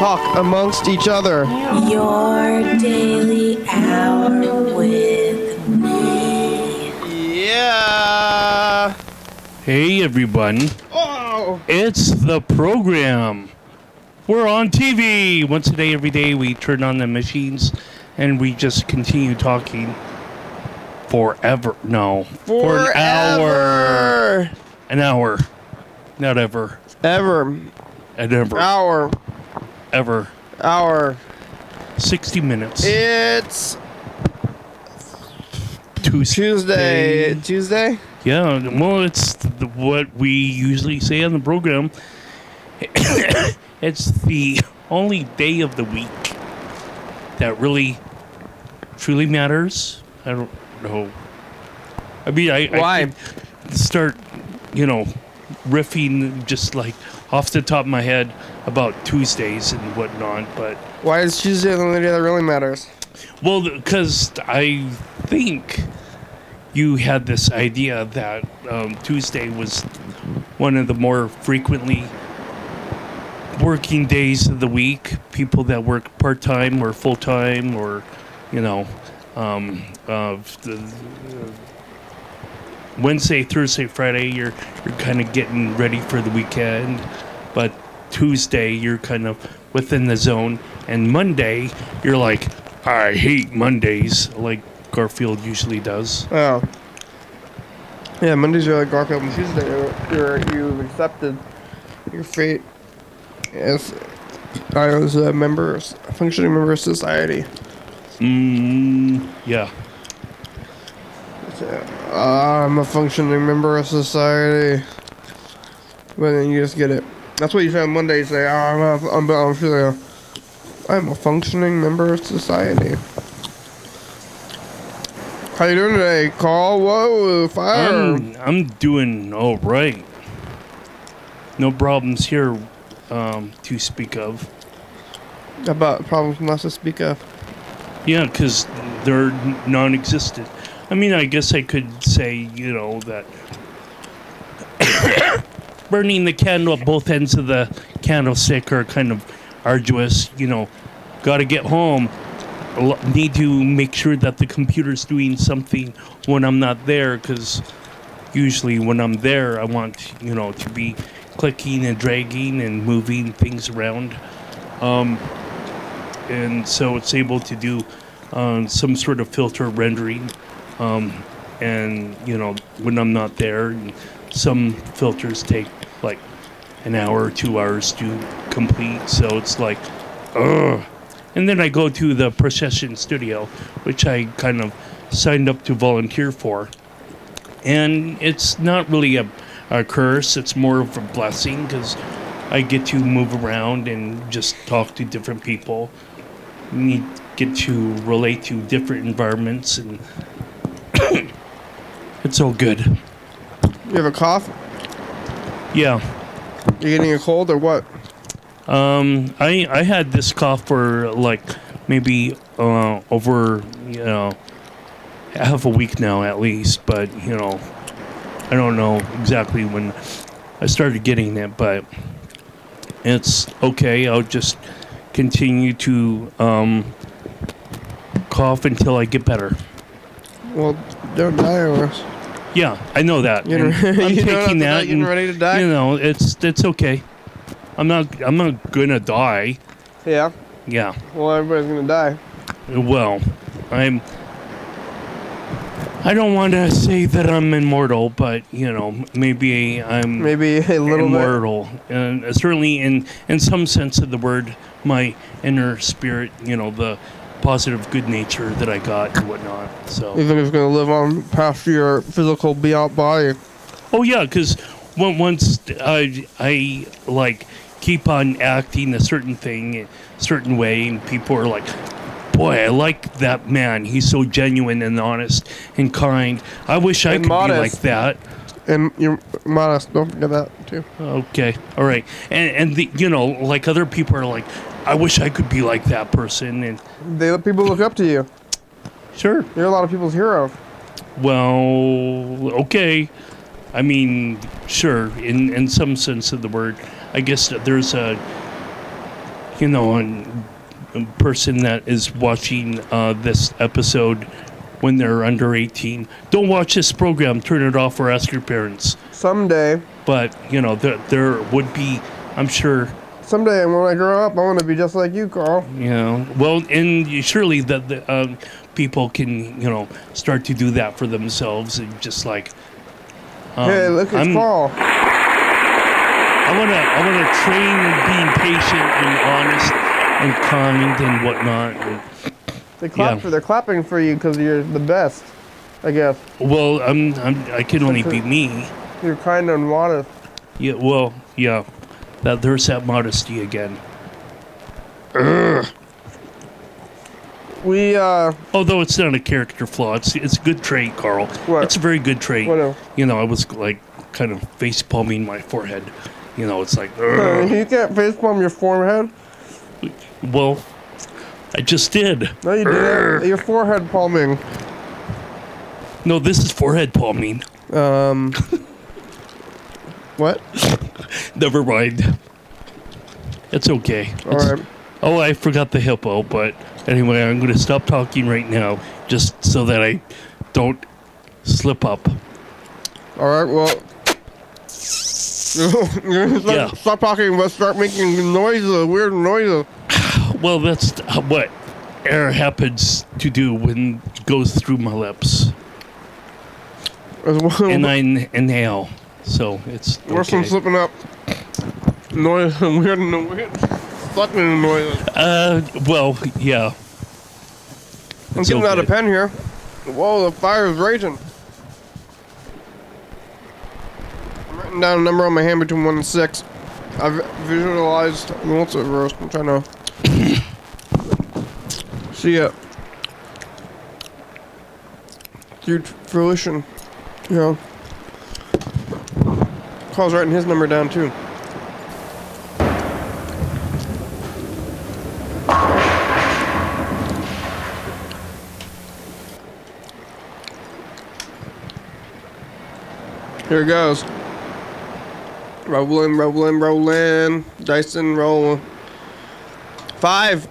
talk amongst each other. Your daily hour with me. Yeah. Hey, everyone. Oh. It's the program. We're on TV. Once a day, every day, we turn on the machines and we just continue talking. Forever. No. For an hour. An hour. Not ever. Ever. An ever. Hour. Ever. Hour. 60 minutes. It's Tuesday. Tuesday? Yeah. Well, it's what we usually say on the program. It's the only day of the week that really, truly matters. I don't know. I mean, I start, you know, riffing just like off the top of my head about Tuesdays and whatnot, but why is Tuesday the only day that really matters? Well, because I think you had this idea that Tuesday was one of the more frequently working days of the week. People that work part-time or full-time or, you know, Wednesday, Thursday, Friday, you're kind of getting ready for the weekend, but Tuesday you're kind of within the zone, and Monday you're like, I hate Mondays, like Garfield usually does. Oh, yeah, Mondays are like Garfield, and Tuesday you've accepted your fate as a functioning member of society. Yeah. I'm a functioning member of society. But then you just get it. That's what you say on Monday. You say, I'm a functioning member of society. How you doing today? Call whoa fire. I'm doing all right. No problems here to speak of. About problems not to speak of. Yeah, because they're non-existent. I mean, I guess I could say, you know, that burning the candle at both ends of the candlestick are kind of arduous. You know, got to get home. Need to make sure that the computer's doing something when I'm not there, because usually when I'm there, I want, you know, to be clicking and dragging and moving things around. And so it's able to do some sort of filter rendering, and you know, when I'm not there, some filters take like an hour or 2 hours to complete, so it's like, ugh. And then I go to the procession studio, which I kind of signed up to volunteer for, and it's not really a curse, it's more of a blessing, because I get to move around and just talk to different people. You get to relate to different environments, and it's all good. You have a cough? Yeah. You getting a cold or what? I had this cough for like maybe over, you know, half a week now at least, but you know, I don't know exactly when I started getting it, but it's okay. I'll just continue to cough until I get better. Well, don't die or else. Yeah, I know that. I'm taking that. You're ready to die. You know, it's okay. I'm not gonna die. Yeah. Yeah. Well, everybody's gonna die. Well, I don't want to say that I'm immortal, but you know, maybe I'm a little immortal, bit. And certainly in some sense of the word, my inner spirit, you know, the positive good nature that I got and whatnot. So you think it's gonna live on past your physical body? Oh yeah, because once I like keep on acting a certain thing, a certain way, and people are like, boy, I like that man. He's so genuine and honest and kind. I wish I could be like that. And you're modest. Don't forget that, too. Okay. All right. And the, you know, like other people are like, I wish I could be like that person. And people look up to you. Sure. You're a lot of people's hero. Well, okay. I mean, sure. In some sense of the word, I guess that there's a you know, a person that is watching this episode when they're under 18, don't watch this program. Turn it off or ask your parents. Someday. But, you know, there would be, I'm sure... Someday when I grow up, I want to be just like you, Carl. Yeah. You know, well, and surely the people can, you know, start to do that for themselves and just like... hey, look, it's Carl. I wanna train being patient and honest and kind and whatnot. They clap for, they're clapping for you because you're the best, I guess. Well, I can only be me. You're kind and modest. Yeah. Well, yeah. That there's that modesty again. Ugh. We although it's not a character flaw, it's a good trait, Carl. What? It's a very good trait. What? You know, I was like kind of face palming my forehead. You know, it's like you can't face palm your forehead. Well, I just did. No, you didn't. Your forehead palming. No, this is forehead palming. What? Never mind. It's okay. All right. Oh, I forgot the hippo, but anyway, I'm going to stop talking right now just so that I don't slip up. All right, well... Stop talking, but start making noises, weird noises. Well, that's what air happens to do when it goes through my lips. And I inhale. So it's okay. Worse than slipping up. Noise and weird fucking noise. Well, yeah. I'm getting out of pen here. Whoa, the fire is raging. I'm writing down a number on my hand between 1 and 6. I've visualized what's it roast. I'm trying to see it through fruition. You know. Carl's writing his number down too. Here it goes. Rolling, rolling, rolling. Dyson rolling. 5.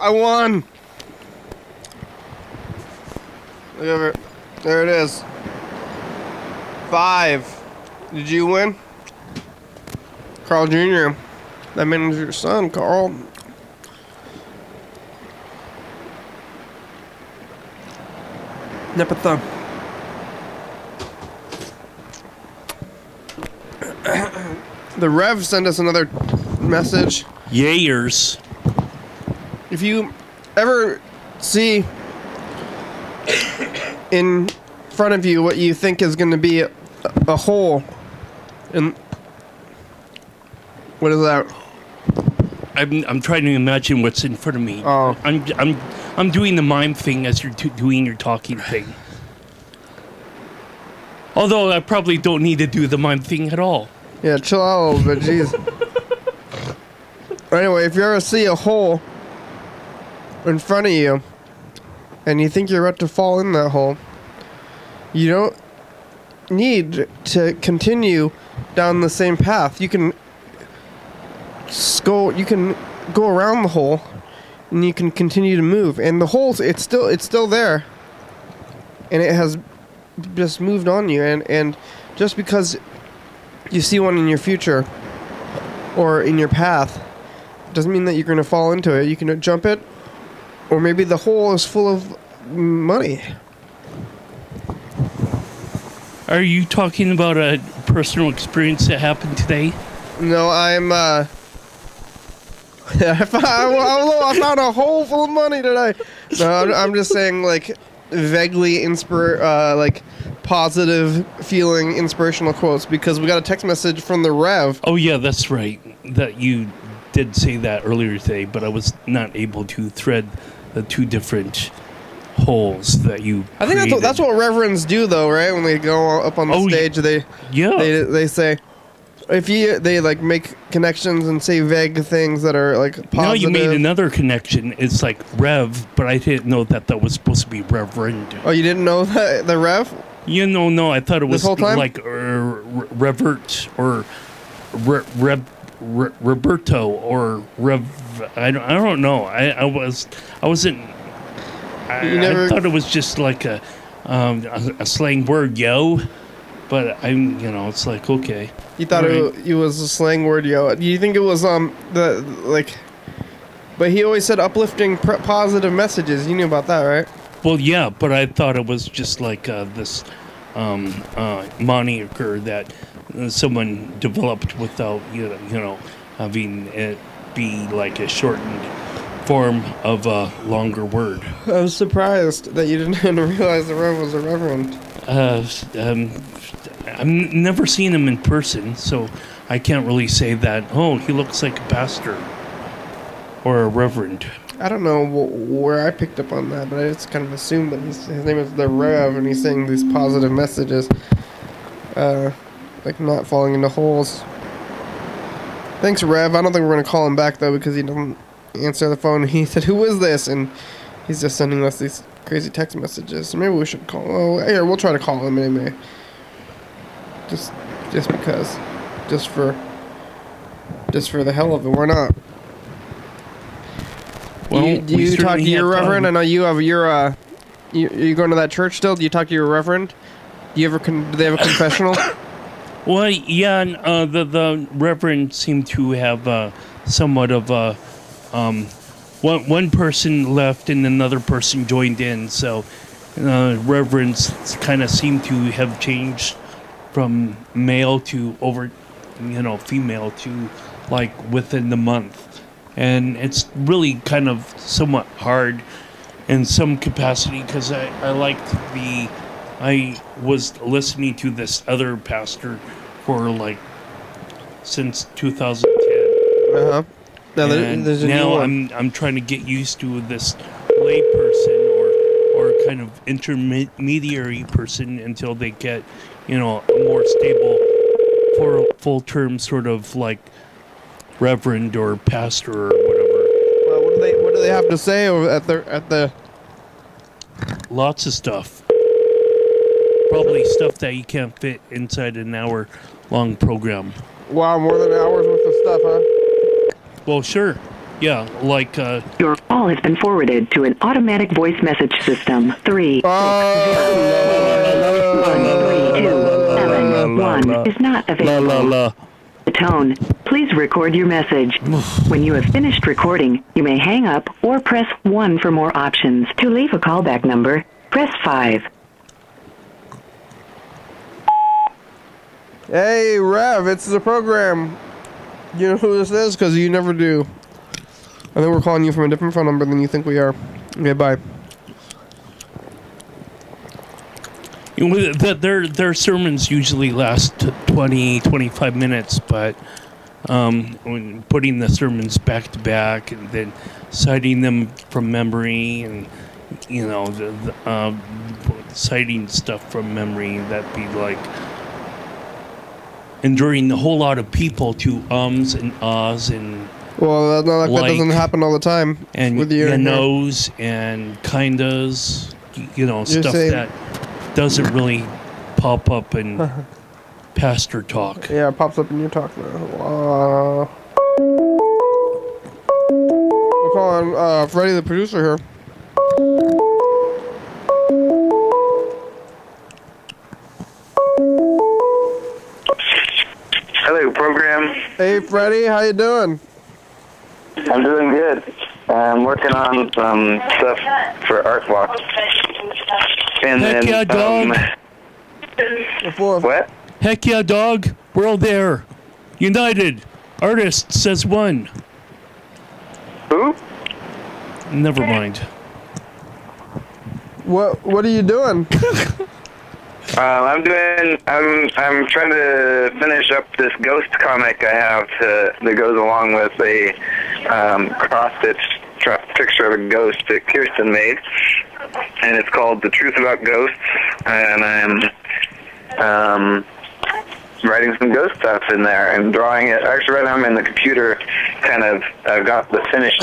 I won. Look over it. There it is. 5. Did you win? Carl Jr. That means your son, Carl. Nip a thumb. The Rev sent us another message. Yayers. If you ever see in front of you what you think is going to be a hole... And what is that? I'm trying to imagine what's in front of me. Oh. I'm doing the mime thing as you're doing your talking thing. Although I probably don't need to do the mime thing at all. Yeah, chill out a little bit, jeez. Anyway, if you ever see a hole in front of you, and you think you're about to fall in that hole, you don't need to continue down the same path. You can go around the hole, and you can continue to move. And the hole, it's still there, and it has just moved on you. And just because you see one in your future or in your path doesn't mean that you're going to fall into it. You can jump it, or maybe the hole is full of money. Are you talking about a personal experience that happened today? No, I'm. I found a hole full of money today. No, I'm just saying, like, vaguely like, positive feeling inspirational quotes, because we got a text message from the Rev. Oh yeah, that's right. That you did say that earlier today, but I was not able to thread the two different holes that you created. I think that's what reverends do, though, right? When they go up on the stage, they say, if you like make connections and say vague things that are like positive. Now you made another connection. It's like Rev, but I didn't know that was supposed to be reverend. Oh, you didn't know that the Rev? You know, no, I thought it was like Revert or Roberto or Rev. I don't know. I wasn't. I thought it was just like a slang word, yo. But I'm, you know, it's like, okay. You thought it was a slang word, yo. Do you think it was the like? But he always said uplifting, positive messages. You knew about that, right? Well, yeah, but I thought it was just like this moniker that someone developed without you know having it be like a shortened form of a longer word. I was surprised that you didn't realize the Reverend was a Reverend. I've never seen him in person, so I can't really say that. Oh, he looks like a pastor or a Reverend. I don't know where I picked up on that, but I just kind of assumed that his name is the Rev, and he's saying these positive messages, like not falling into holes. Thanks, Rev. I don't think we're gonna call him back though, because he didn't answer the phone. He said, "Who is this?" and he's just sending us these crazy text messages. So maybe we should call. Oh, here, we'll try to call him anyway. Just because, just for the hell of it, why not? Well, do you talk to your reverend? I know you have your. You going to that church still? Do you talk to your reverend? Do you ever? Do they have a confessional? Well, yeah. The reverend seemed to have somewhat of a. One person left and another person joined in, so reverends kind of seem to have changed from male to over, you know, female to like within the month. And it's really kind of somewhat hard in some capacity, because I liked I was listening to this other pastor for like since 2010. Uh-huh. Now, I'm trying to get used to this lay person or kind of intermediary person until they get, you know, a more stable, full-term sort of like reverend or pastor or whatever. Well, what do they have to say at the? Lots of stuff. Probably stuff that you can't fit inside an hour-long program. Wow, more than an hour's worth of stuff, huh? Well, sure. Yeah, like... Your call has been forwarded to an automatic voice message system. 3-6-0-1-3-2-7-1 is not available. The tone. Please record your message. When you have finished recording, you may hang up or press 1 for more options. To leave a callback number, press 5. Hey, Rev, it's the program. You know who this is? Because you never do. I think we're calling you from a different phone number than you think we are. Okay, bye. Their sermons usually last 20, 25 minutes, but when putting the sermons back to back and then citing them from memory and, you know, citing stuff from memory, that'd be like... enduring a whole lot of people to ums and ahs and... Well, no, that doesn't happen all the time. And with your nos and kindas, you know, stuff that doesn't really pop up in pastor talk. Yeah, it pops up in your talk. We're calling Freddie, the producer, here. Hello, program. Hey, Freddie, how you doing? I'm doing good. I'm working on some stuff for Art Walk. And heck yeah, dog. What? Heck yeah, dog. We're all there. United. Artists as one. Who? Never mind. What are you doing? I'm trying to finish up this ghost comic I have that goes along with a cross-stitched picture of a ghost that Kirsten made, and it's called "The Truth About Ghosts," and I'm writing some ghost stuff in there and drawing it. Actually, right now I'm in the computer, kind of. I've got the finished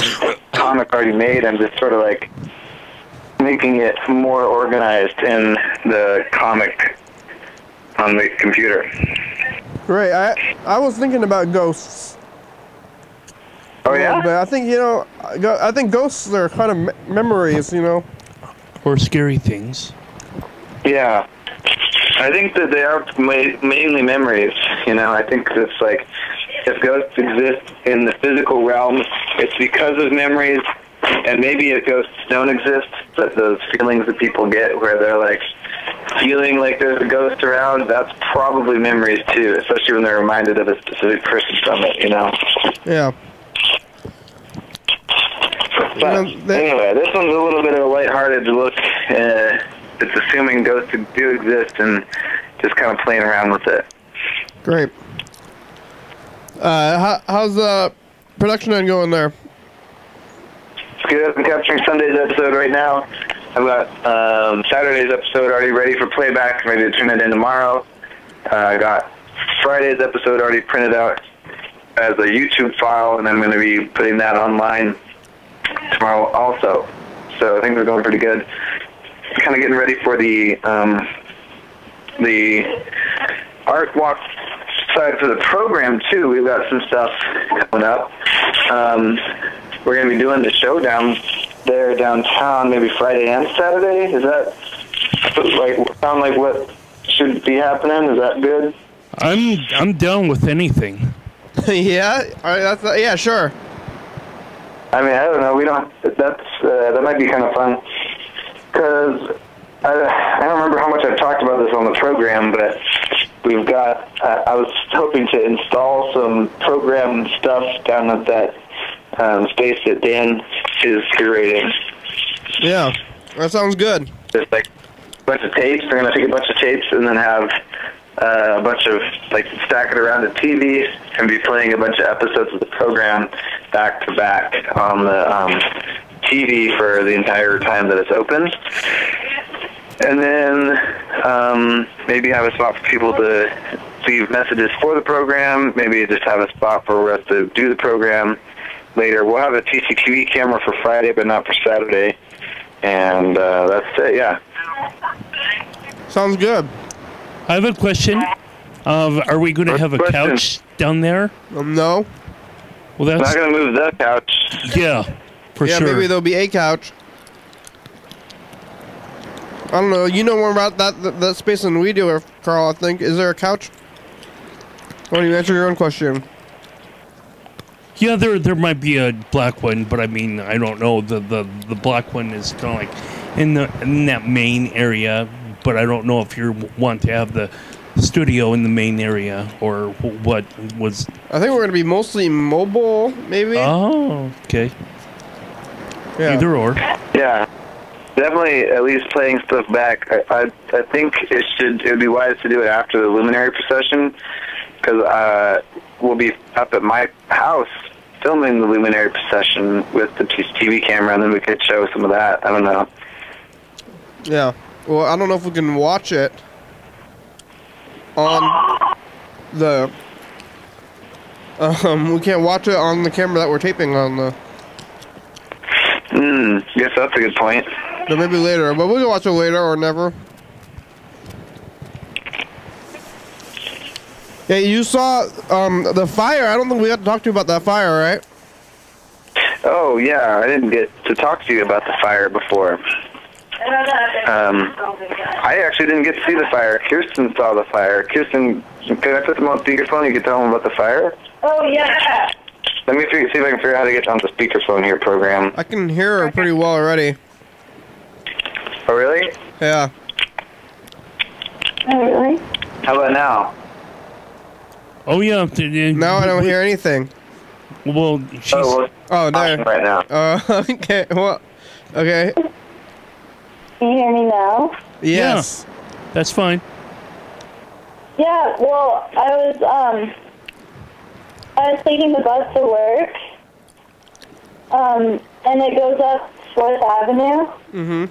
comic already made. I'm just sort of like making it more organized in the comic on the computer. Right, I was thinking about ghosts. Oh, little bit. I think, you know, I think ghosts are kind of memories, you know. Or scary things. Yeah. I think that they are mainly memories, you know. I think it's like, if ghosts exist in the physical realm, it's because of memories. And maybe if ghosts don't exist, but those feelings that people get where they're like feeling like there's a ghost around, that's probably memories too, especially when they're reminded of a specific person from it, you know? Yeah. But you know, anyway, this one's a little bit of a lighthearted look. It's assuming ghosts do exist and just kind of playing around with it. Great. How's the production end going there? Good. I'm capturing Sunday's episode right now. I've got Saturday's episode already ready for playback, ready to turn it in tomorrow. I got Friday's episode already printed out as a YouTube file, and I'm going to be putting that online tomorrow also. So things are going pretty good. Kind of getting ready for the art walk side for the program too. We've got some stuff coming up. We're going to be doing the show down there downtown, maybe Friday and Saturday. Is that sound like what should be happening? Is that good? I'm down with anything. Yeah, all right, that's yeah, sure. I mean, I don't know. We don't. That's that might be kind of fun because I don't remember how much I've talked about this on the program, but we've got. I was hoping to install some program stuff down at that. Space that Dan is curating. Yeah, that sounds good. There's like a bunch of tapes. We're gonna take a bunch of tapes and then have a bunch of stack it around the TV and be playing a bunch of episodes of the program back to back on the TV for the entire time that it's open. And then maybe have a spot for people to leave messages for the program. Maybe just have a spot for us to do the program. Later, we'll have a TCTV camera for Friday, but not for Saturday, and that's it. Yeah, sounds good. I have a question. Are we going to have a couch down there? No. Well, that's not going to move the couch. Yeah, for sure. Yeah, maybe there'll be a couch. I don't know. You know more about that space than we do, Carl. I think. Is there a couch? Why don't you answer your own question? Yeah, there might be a black one, but I mean, I don't know. The black one is kind of like in that main area, but I don't know if you want to have the studio in the main area or what was. I think we're going to be mostly mobile, maybe. Oh, okay. Yeah. Either or. Yeah, definitely at least playing stuff back. I think it would be wise to do it after the Luminary procession because we'll be up at my house filming the Luminary procession with the TV camera, and then we could show some of that. I don't know. Yeah. Well, I don't know if we can watch it on the... we can't watch it on the camera that we're taping on the... Yes, that's a good point. But maybe later. But we can watch it later or never. Yeah, you saw the fire. I don't think we had to talk to you about that fire, right? Oh, yeah. I didn't get to talk to you about the fire before. I actually didn't get to see the fire. Kirsten saw the fire. Kirsten, can I put them on speakerphone? You can tell them about the fire? Oh, yeah. Let me see if I can figure out how to get on the speakerphone here, program. I can hear her pretty well already. Oh, really? Yeah. Oh, really? How about now? Oh yeah. Now I don't hear anything. Well, she's there right now. Okay. Well, okay. Can you hear me now? Yes. Yeah, that's fine. Yeah. Well, I was taking the bus to work. And it goes up 4th Avenue. Mm-hmm.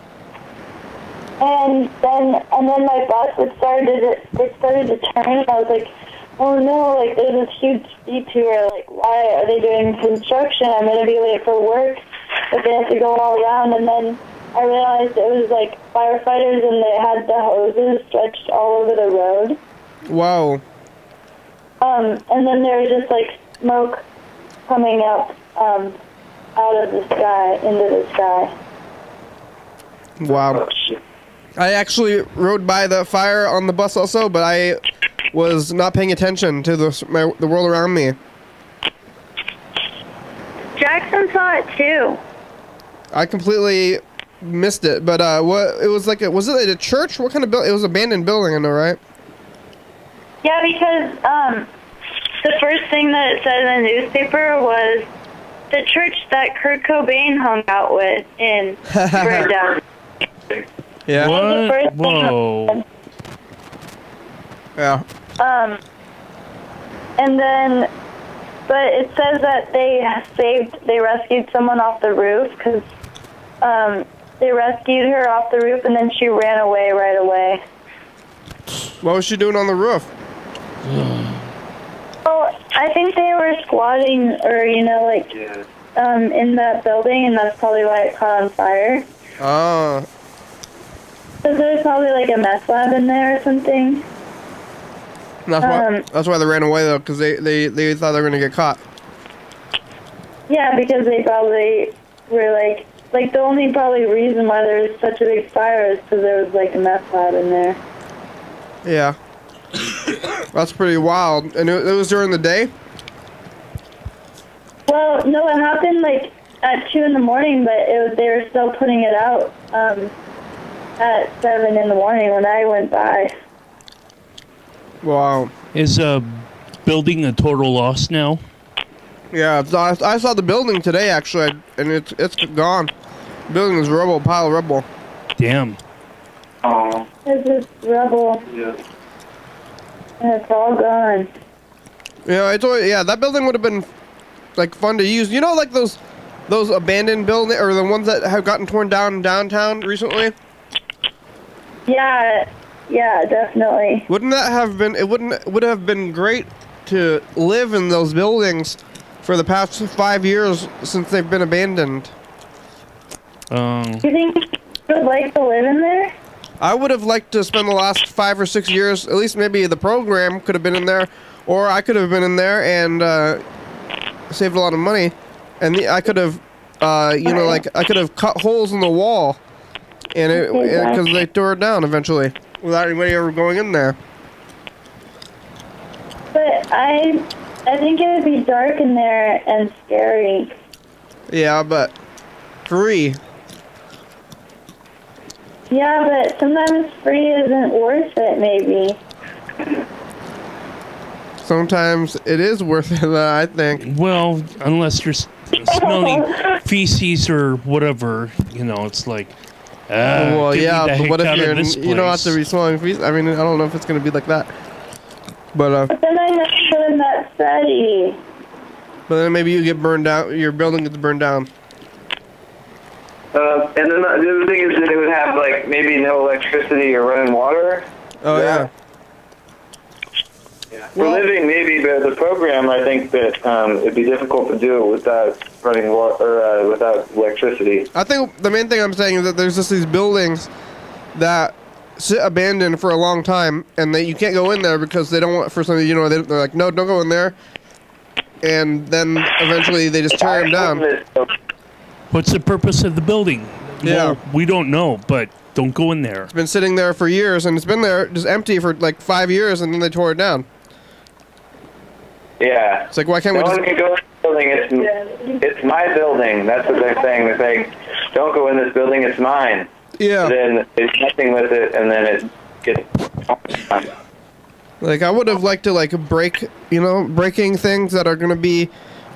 And then my bus it started to turn. And I was like, oh no, like there's this huge detour, like why are they doing construction? I'm gonna be late for work, but they have to go all around. And then I realized it was like firefighters and they had the hoses stretched all over the road. Wow. And then there was just like smoke coming up out of the sky, into the sky. Wow. I actually rode by the fire on the bus also, but I was not paying attention to the world around me. Jackson saw it too. I completely missed it, but what it was like? Was it a church? What kind of building? It was an abandoned building, I know, right? Yeah, because the first thing that it said in the newspaper was the church that Kurt Cobain hung out with in Birddown. Yeah. What? Whoa. Yeah. And then, but it says that they rescued someone off the roof because they rescued her off the roof and then she ran away right away. What was she doing on the roof? Well, I think they were squatting or, you know, like, in that building, and that's probably why it caught on fire. Oh. Because there's probably like a meth lab in there or something. That's why they ran away, though, because they thought they were going to get caught. Yeah, because they probably were like the only probably reason why there was such a big fire is because there was like a meth lab in there. Yeah. That's pretty wild. And it was during the day? Well, no, it happened like at 2 in the morning, but they were still putting it out at 7 in the morning when I went by. Wow. Is building a total loss now? Yeah, I saw the building today, actually, and it's gone. The building is rubble, pile of rubble. Damn. Oh. It's just rubble. Yeah. And it's all gone. Yeah, it's always, yeah, that building would have been, like, fun to use. You know, like, those abandoned buildings, or the ones that have gotten torn down in downtown recently? Yeah, yeah, definitely. Wouldn't that have been, would have been great to live in those buildings for the past 5 years since they've been abandoned. Do you think you would like to live in there? I would have liked to spend the last 5 or 6 years, at least maybe the program could have been in there, or I could have been in there and saved a lot of money. And I could have, you know, like, I could have cut holes in the wall and it, because they tore it down eventually without anybody ever going in there. But I think it would be dark in there and scary. Yeah, but free. Yeah, but sometimes free isn't worth it, maybe. Sometimes it is worth it, I think. Well, unless you're smelling feces or whatever, you know, it's like, well, yeah, but what if you don't have to be smelling feces? I mean, I don't know if it's going to be like that. But then I'm not sure that study. But then maybe you get burned out. Your building gets burned down. And then the other thing is that it would have like maybe no electricity or running water. Oh yeah. Yeah. Well, for living maybe, but the program I think that it'd be difficult to do it without running water or without electricity. I think the main thing I'm saying is that there's just these buildings that sit abandoned for a long time, and that you can't go in there because they don't want, for some reason, you know, they're like, no, don't go in there, and then eventually they just tear them down. What's the purpose of the building? Yeah, well, we don't know, but don't go in there. It's been sitting there for years, and it's been there just empty for like 5 years, and then they tore it down. Yeah, it's like, why can't we just? No one can go in the building. It's my building. That's what they're saying. They're saying, don't go in this building. It's mine. Yeah. Then it's nothing with it, and then it gets. Like, I would have liked to, like, break, you know, breaking things that are going to be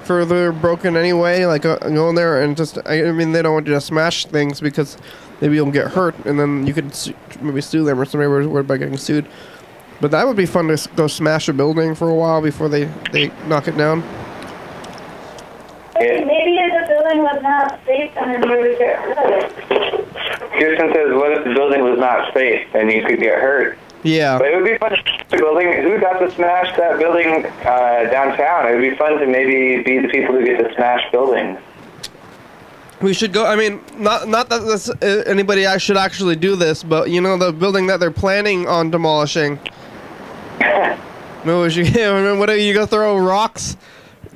further broken anyway, like, go in there and just, I mean, they don't want you to smash things because maybe you'll get hurt, and then you could maybe sue them, or somebody was worried about getting sued. But that would be fun to go smash a building for a while before they knock it down. Maybe if the building was not safe, then you would get hurt. Kirsten says, what if the building was not safe and you could get hurt? Yeah. But it would be fun to smash the building. Who got to smash that building downtown? It would be fun to maybe be the people who get to smash buildings. We should go, I mean, not that this, anybody should actually do this, but, you know, the building that they're planning on demolishing. No, I mean, what are you going to throw rocks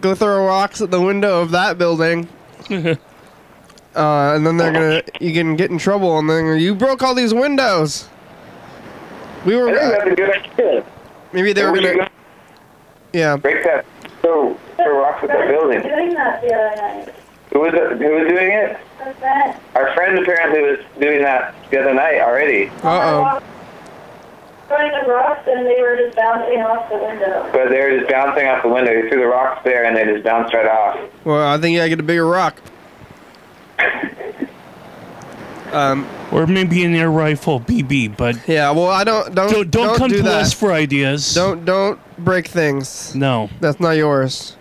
Go throw rocks at the window of that building. And then they're gonna, you can get in trouble, and then you broke all these windows. We were. That's a good idea. Maybe they were gonna. Yeah. Break that. So throw rocks at that building. Who was doing it? Our friend apparently was doing that the other night already. Uh oh. Throwing the rocks, and they were just bouncing off the window. But they were just bouncing off the window. You threw the rocks there, and they just bounced right off. Well, I think you gotta get a bigger rock. Or maybe an air rifle BB, but yeah. Well, I don't come do to that. Us for ideas. Don't break things. No, that's not yours.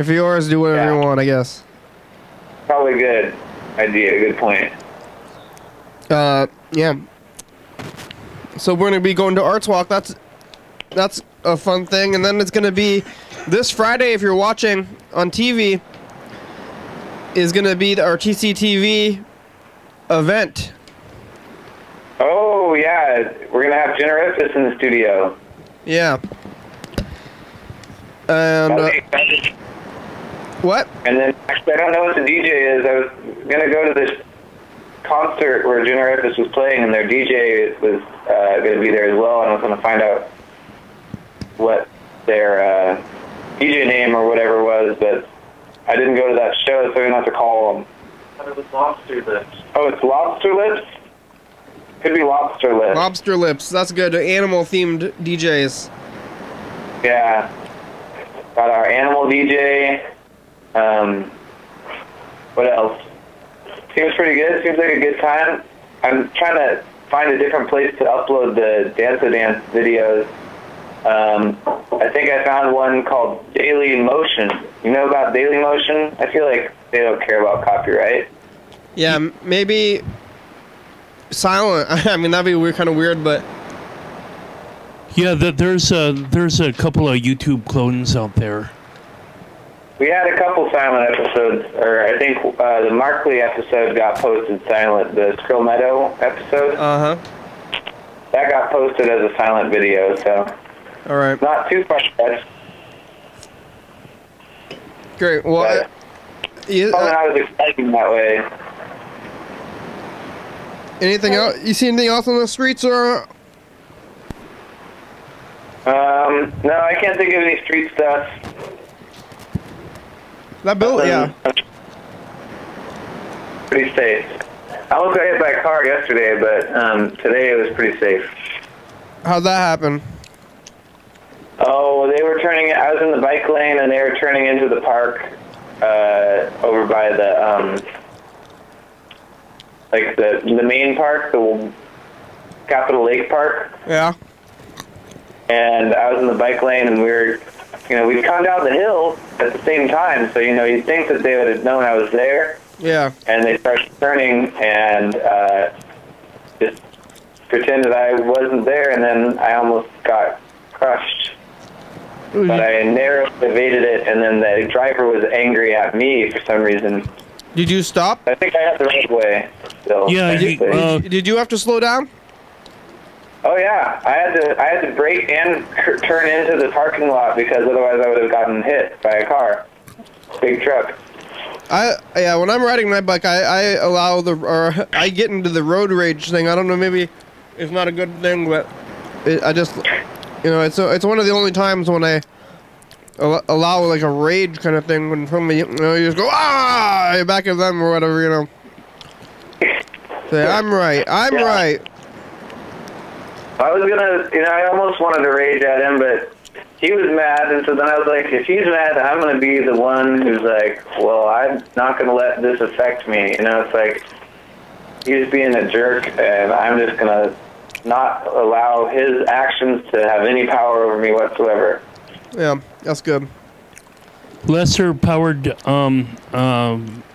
If you're yours, do whatever you want, I guess. Probably a good idea. Good point. Yeah. So we're gonna be going to Arts Walk. That's a fun thing, and then it's gonna be this Friday if you're watching on TV. Is gonna be our TCTV event. Oh yeah, we're gonna have Generifus in the studio. Yeah. And what? And then actually, I don't know what the DJ is. I was gonna go to this concert where Generifus was playing, and their DJ was gonna be there as well. And I was gonna find out what their DJ name or whatever was, but I didn't go to that show, so we're gonna have to call them. But it was Lobster Lips. Oh, it's Lobster Lips? Could be Lobster Lips. Lobster Lips, that's good. Animal-themed DJs. Yeah. Got our animal DJ. What else? Seems pretty good. Seems like a good time. I'm trying to find a different place to upload the dance-a-dance videos. I think I found one called Daily Motion. You know about Daily Motion? I feel like they don't care about copyright. Yeah, maybe silent. I mean, that'd be weird, kind of weird, but yeah, there's a couple of YouTube clones out there. We had a couple silent episodes, or I think the Markley episode got posted silent. The Skrill Meadow episode. That got posted as a silent video, so. All right. Not too far ahead. Great. Well, I was expecting that way. Anything else? You see anything else on the streets or? No, I can't think of any street stuff. That building, yeah. Pretty safe. I almost got hit by a car yesterday, but today it was pretty safe. How'd that happen? Oh, they were turning. I was in the bike lane, and they were turning into the park, over by the like the main park, the Capitol Lake Park. Yeah. And I was in the bike lane, and we were, you know, we'd come down the hill at the same time, so you know, you'd think that they would have known I was there. Yeah. And they started turning, and just pretended I wasn't there, and then I almost got crushed. But I narrowly evaded it, and then the driver was angry at me for some reason. Did you stop? I think I had the right way. Still, yeah. Did you have to slow down? Oh yeah, I had to brake and turn into the parking lot because otherwise I would have gotten hit by a car, big truck. When I'm riding my bike, I allow I get into the road rage thing. I don't know, maybe it's not a good thing, but I just. You know, it's one of the only times when I allow like a rage kind of thing when somebody, you know, you just go ah back at them or whatever, you know. Say I'm right. I was gonna, you know, I almost wanted to rage at him, but he was mad, and so then I was like, if he's mad, I'm gonna be the one who's like, well, I'm not gonna let this affect me. You know, it's like he's being a jerk, and I'm just gonna not allow his actions to have any power over me whatsoever. Yeah, that's good. Lesser powered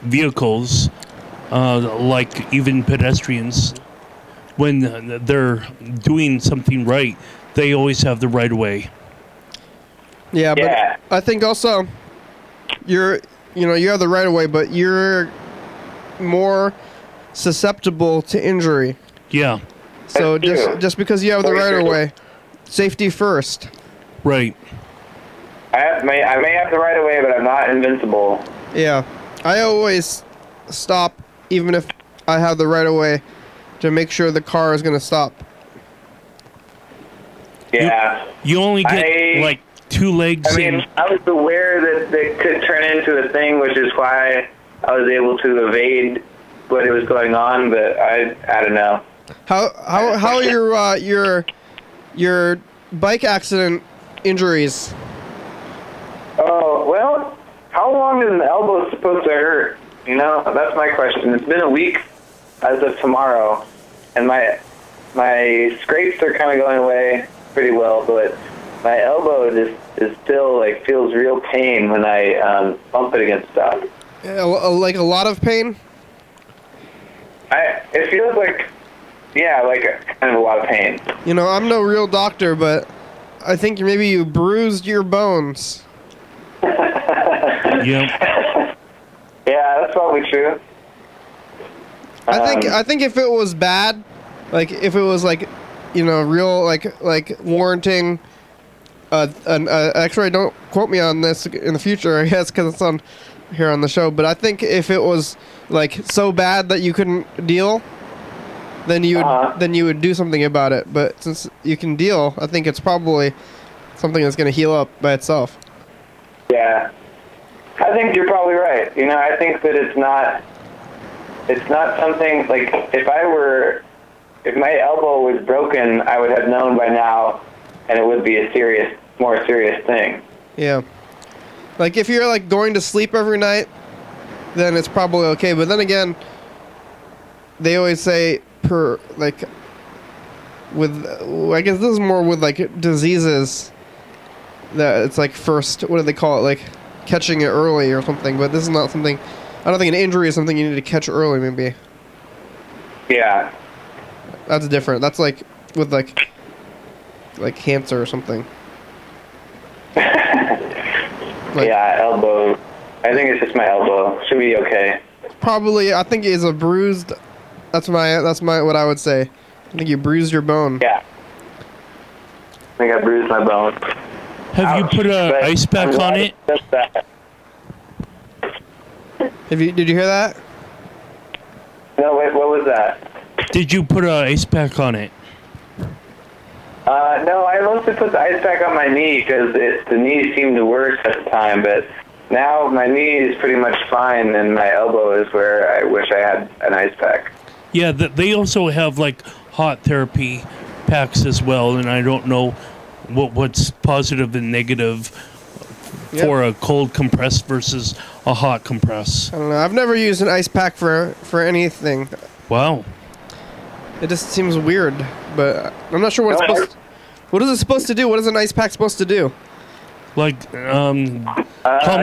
vehicles, like even pedestrians, when they're doing something right, they always have the right of way. Yeah, but yeah. I think also you have the right of way, but you're more susceptible to injury. Yeah. So just because you have the right of way, safety first. Right. I may have the right of way, but I'm not invincible. Yeah, I always stop, even if I have the right of way, to make sure the car is going to stop. Yeah. You only get, like, two legs in. I mean, I was aware that it could turn into a thing, which is why I was able to evade what was going on, but I don't know. How are your bike accident injuries? Oh, well, how long is an elbow supposed to hurt? You know, that's my question. It's been a week as of tomorrow, and my scrapes are kind of going away pretty well, but my elbow is still, like, feels real pain when I bump it against stuff. Yeah, like a lot of pain? It feels like, yeah, like kind of a lot of pain. You know, I'm no real doctor, but I think maybe you bruised your bones. Yeah. Yeah, that's probably true. I think if it was bad, like if it was like, you know, real like warranting an X-ray. Don't quote me on this in the future, I guess, because it's on here on the show. But I think if it was like so bad that you couldn't deal, then you would, then you would do something about it. But since you can deal, I think it's probably something that's going to heal up by itself. Yeah, I think you're probably right. You know, I think that it's not something like if my elbow was broken, I would have known by now, and it would be a more serious thing. Yeah, like if you're like going to sleep every night, then it's probably okay. But then again, they always say I guess this is more with like diseases. That it's like first, what do they call it? Like catching it early or something. But this is not something. I don't think an injury is something you need to catch early. Maybe. Yeah. That's different. That's like with like cancer or something. Yeah, elbow. I think it's just my elbow. Should be okay. Probably. I think it's a bruised. That's what I would say. I think you bruised your bone. Yeah. I think I bruised my bone. Have you put an ice pack on it? Did you hear that? No, wait, what was that? Did you put an ice pack on it? No, I mostly put the ice pack on my knee because the knee seemed the worst at the time, but now my knee is pretty much fine and my elbow is where I wish I had an ice pack. Yeah, they also have, like, hot therapy packs as well, and I don't know what's positive and negative for a cold compress versus a hot compress. I don't know. I've never used an ice pack for anything. Wow. It just seems weird, but I'm not sure what it's supposed to, what is it supposed to do? What is an ice pack supposed to do? Like, calm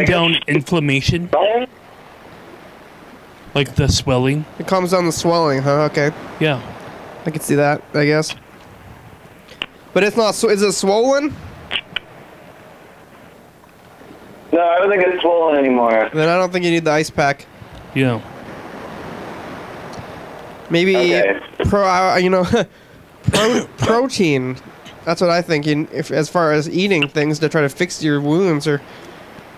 down inflammation? Like the swelling? It calms down the swelling, huh? Okay. Yeah. I can see that, I guess. But it's not. Is it swollen? No, I don't think it's swollen anymore. Then I don't think you need the ice pack. Yeah. Maybe you know, protein. That's what I think. As far as eating things to try to fix your wounds, or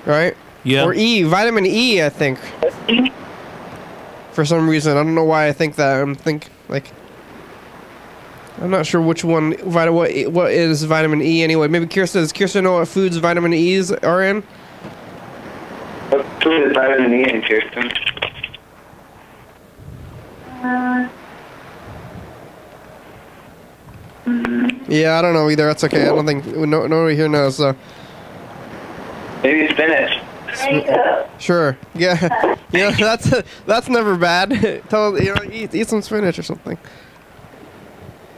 right? Yeah. Or E, vitamin E. I think. For some reason, I don't know why I think that. I'm not sure which one. What is vitamin E anyway? Maybe Kirsten does. Kirsten know what foods vitamin E's are in? What food is vitamin E in, Kirsten? Yeah, I don't know either. That's okay. I don't think nobody here knows. So. Maybe spinach. Sure. Yeah. You know, that's never bad. Eat some spinach or something.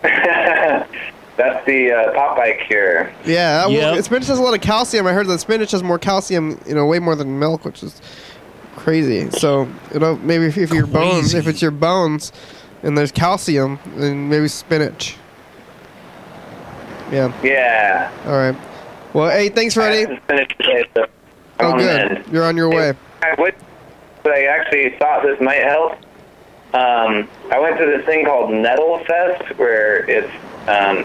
That's the Popeye cure. Yeah, spinach has a lot of calcium. I heard that spinach has more calcium, you know, way more than milk, which is crazy. So, you know, maybe if your bones, if it's your bones, and there's calcium, then maybe spinach. Yeah. Yeah. All right. Well, hey, thanks, Freddie. Oh, good. You're on your way. But I actually thought this might help. I went to this thing called Nettle Fest, where it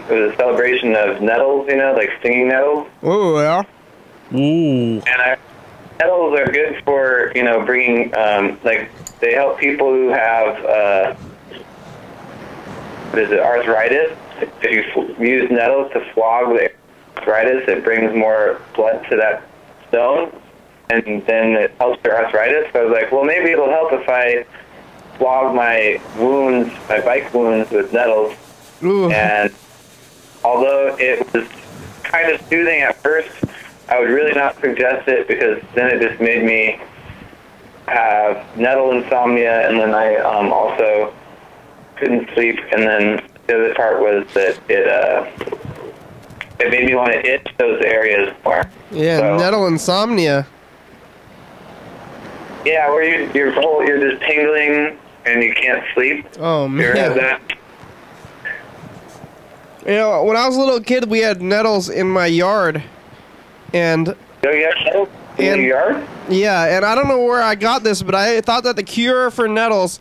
was a celebration of nettles, you know, like stinging nettles. Oh, yeah. Ooh. And our kettles are good for, you know, bringing, like, they help people who have, what is it, arthritis. If you use nettles to flog the arthritis, it brings more blood to that stone, and then it helps their arthritis. So I was like, well, maybe it'll help if I flog my wounds, my bike wounds, with nettles. Ooh. And although it was kind of soothing at first, I would really not suggest it, because then it just made me have nettle insomnia, and then I also couldn't sleep. And then the other part was that it made me want to itch those areas more. Yeah, so, nettle insomnia. Yeah, where you're just tingling and you can't sleep. Oh man. You ever have that? You know, when I was a little kid, we had nettles in my yard, and oh, you have nettles in your yard? Yeah, and I don't know where I got this, but I thought that the cure for nettles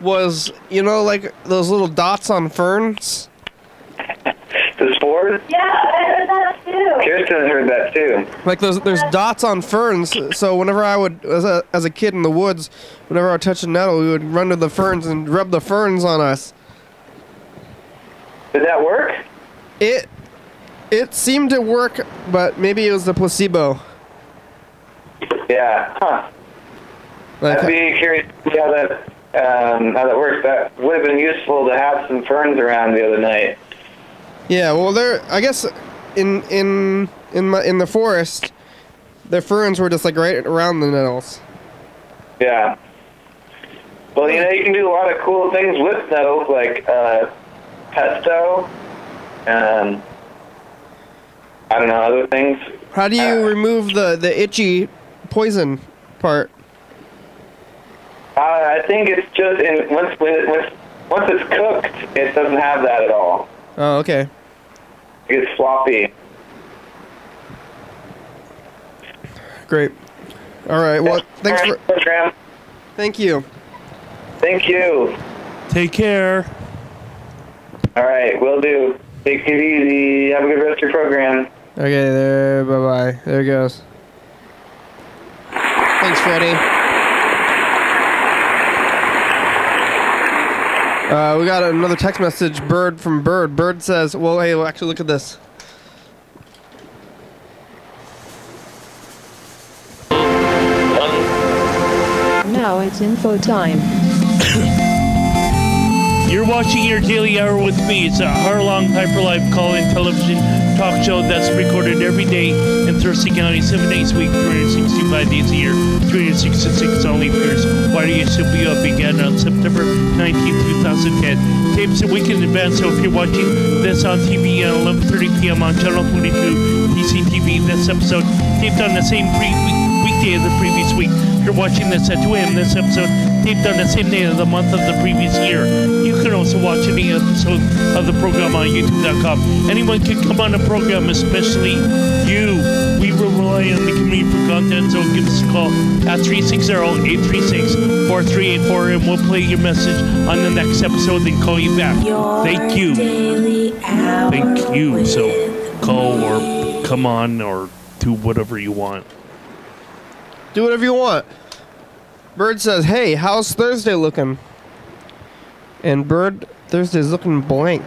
was, you know, like those little dots on ferns. The spores? Yeah, I heard that too. Kirsten heard that too. Like those, there's dots on ferns. So whenever I would, as a kid in the woods, whenever I would touch a nettle, we would run to the ferns and rub the ferns on us. Did that work? It seemed to work, but maybe it was the placebo. Yeah, huh. Like, I'd be curious to see how that works. That would have been useful to have some ferns around the other night. Yeah, well, there. I guess in the forest, the ferns were just like right around the nettles. Yeah. Well, you know, you can do a lot of cool things with nettles, like pesto. I don't know, other things. How do you remove the itchy poison part? I think it's just once it's cooked, it doesn't have that at all. Oh, okay. It's floppy. Great. All right. Well, thanks for program. Thank you. Thank you. Take care. All right, will do. Take it easy. Have a good rest of your program. Okay, there. Bye bye. There it goes. Thanks, Freddie. We got another text message, Bird, from Bird. Bird says, well, hey, well, actually, look at this. Now it's info time. You're watching your Daily Hour with me. It's a hour-long hyper-live call-in television talk show that's recorded every day in Thurston County, 7 days a week, 365 days a year, 366 only years. YDHWM began on September 19, 2010. Tapes a week in advance, so if you're watching this on TV at 11:30 p.m. on Channel 42 PCTV, this episode taped on the same weekday of the previous week. If you're watching this at 2 a.m., this episode taped on the same day of the month of the previous year. You can also watch any episode of the program on YouTube.com. Anyone can come on the program, especially you. We rely on the community for content, so give us a call at 360-836-4384, and we'll play your message on the next episode and call you back. Thank you. Thank you. So call or come on or do whatever you want. Do whatever you want. Bird says, hey, how's Thursday looking? And Bird, Thursday's looking blank.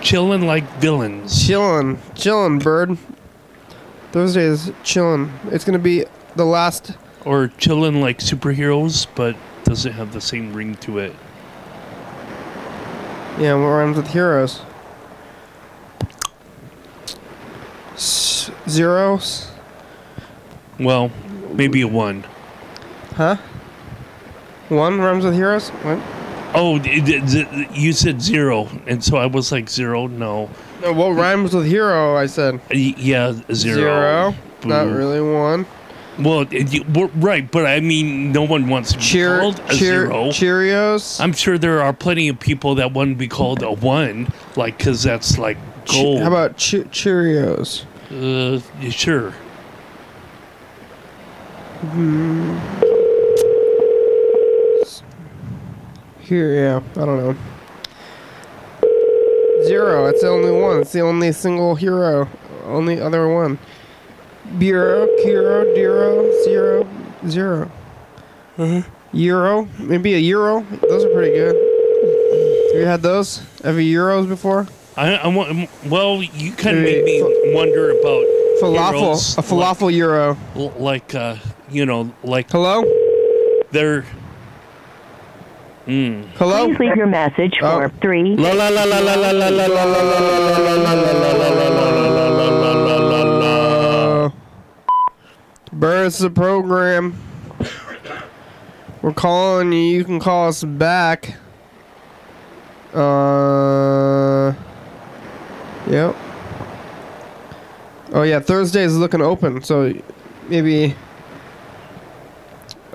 Chillin' like villains. Chillin'. Chillin', Bird. Thursday's chillin'. It's gonna be the last... Or chillin' like superheroes, but doesn't have the same ring to it. Yeah, what rhymes with heroes? Zeros? Well... Maybe a one. Huh? One rhymes with heroes? What? Oh, you said zero, and so I was like zero? No. No, what rhymes with hero, I said? Yeah, zero. Zero. Boo. Not really one. Well, right, but I mean, no one wants to be called a zero. Cheerios? I'm sure there are plenty of people that wouldn't be called a one, like, because that's like gold. How about Cheerios? Sure. Here, yeah, I don't know. Zero, it's the only one. It's the only single hero. Only other one. Bureau, Kiro, Duro, Zero, Zero. Euro, maybe a Euro. Those are pretty good. Have you had those? Have you Euros before? Well, you kind of made me wonder about falafel. Euros, a falafel like, Euro. Like, you know, like. Hello? They're. Hello? Please leave your message for 3. La la la la la la la la la la la la la. Birds the program. We're calling you. You can call us back. Yep. Oh yeah, Thursday's looking open, so maybe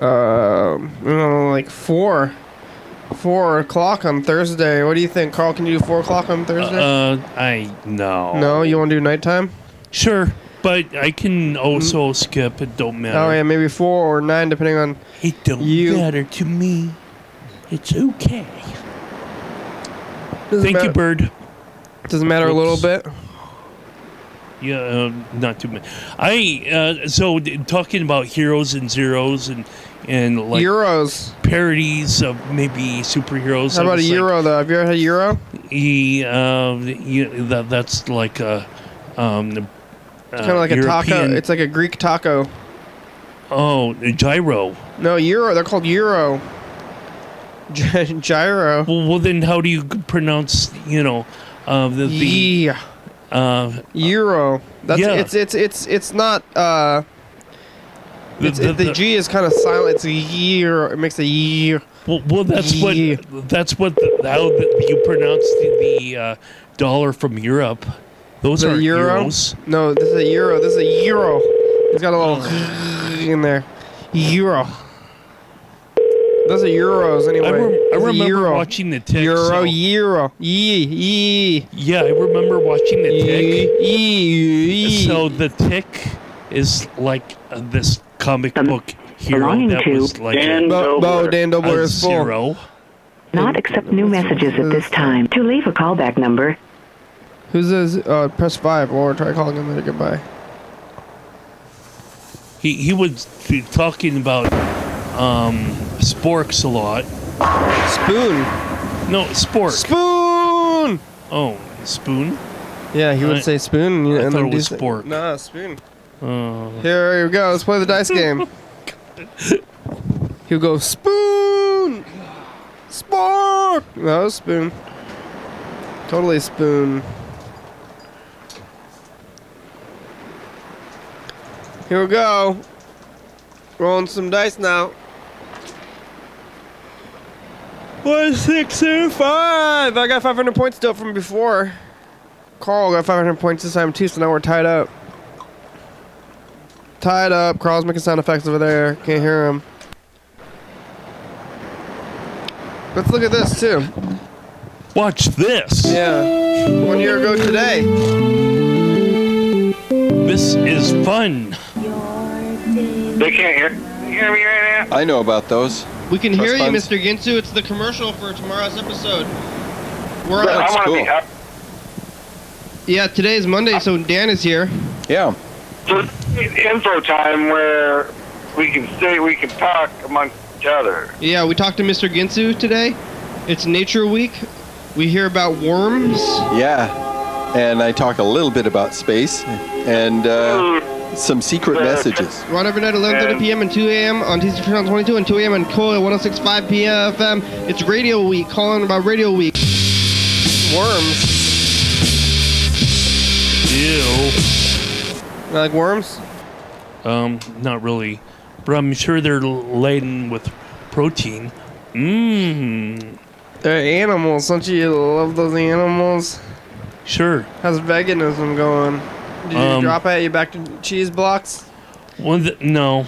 you know, like 4 o'clock on Thursday. What do you think, Carl? Can you do 4 o'clock on Thursday? I no. No, you want to do nighttime? Sure, but I can also skip. It don't matter. Oh yeah, maybe 4 or 9, depending on you. It don't matter to me. It's okay. Thank you, Bird. Doesn't matter a little bit. Yeah, not too much. So talking about heroes and zeros and like Euros parodies of maybe superheroes. How about a Euro though? Have you ever had a Euro? That's like a it's kind of like European, a taco. It's like a Greek taco. Oh, gyro. No, Euro. They're called Euro. Gyro. Well, then how do you pronounce? You know, Euro. That's yeah. It's not. The G is kind of silent. It's a year. It makes a year. Well, that's year. How you pronounce the dollar from Europe. Those are euro? Euros. No, this is a euro. This is a euro. It's got a little in there. Euro. Those are euros anyway. I remember watching the tick. Euro. Yeah, I remember watching the tick. So the tick is like this comic book hero that was like Dan Dobler is zero. Not accept new messages at this time. To leave a callback number. Who's this? Press 5 or try calling him later. Goodbye. He was talking about sporks a lot. Spoon. No, spork. Spoon. Oh, spoon. Yeah, he would say spoon. I thought it was spork. Nah, spoon. Here we go. Let's play the dice game. He'll go spoon. Spork. No, spoon. Totally spoon. Here we go. Rolling some dice now. 1, 6, 2, 5. I got 500 points still from before. Carl got 500 points this time too, so now we're tied up. Tied up. Carl's making sound effects over there. Can't hear him. Let's look at this too. Watch this. Yeah. 1 year ago today. This is fun. They can't hear me right now. I know about those. We can hear you, Mr. Ginsu. It's the commercial for tomorrow's episode. We're on school. Yeah, today's Monday, so Dan is here. Yeah. So it's info time where we can say we can talk amongst each other. Yeah, we talked to Mr. Ginsu today. It's Nature Week. We hear about worms. Yeah, and I talk a little bit about space and some secret messages. Run every night at 11:30 p.m. and 2 a.m. on TCTV Channel 22 and 2 a.m. on COIL 106.5 p.m. It's Radio Week. Calling about Radio Week. Worms. Ew. You like worms? Not really, but I'm sure they're laden with protein. They're animals. Don't you love those animals? Sure. How's veganism going? Did you drop out? You back to cheese blocks? Well, no,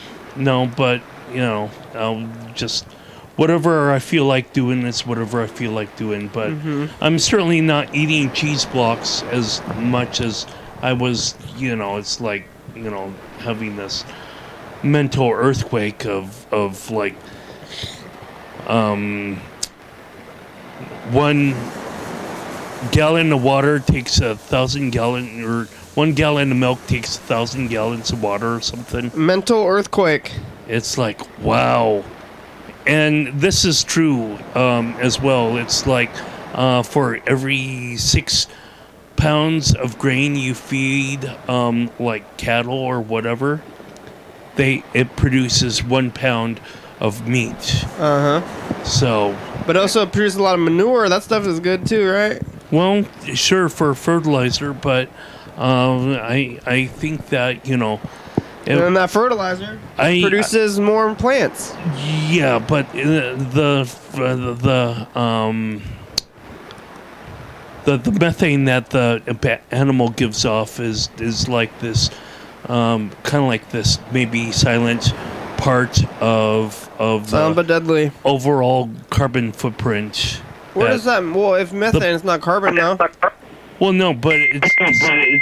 but you know, I'll just whatever I feel like doing is whatever I feel like doing. But I'm certainly not eating cheese blocks as much as I was, you know. It's like, you know, having this mental earthquake of like, one gallon of water takes 1,000 gallons, or 1 gallon of milk takes 1,000 gallons of water or something. Mental earthquake. It's like, wow. And this is true as well. It's like for every 6 pounds of grain you feed like cattle or whatever, it produces 1 pound of meat. So, but also it produces a lot of manure. That stuff is good too, right? Well, sure, for fertilizer, but I think that, you know, and then that fertilizer produces more plants. Yeah, but the methane that the animal gives off is like this, kind of like this maybe silent part of but deadly overall carbon footprint. What is that? Well, if methane is not carbon now. Well, no, but it's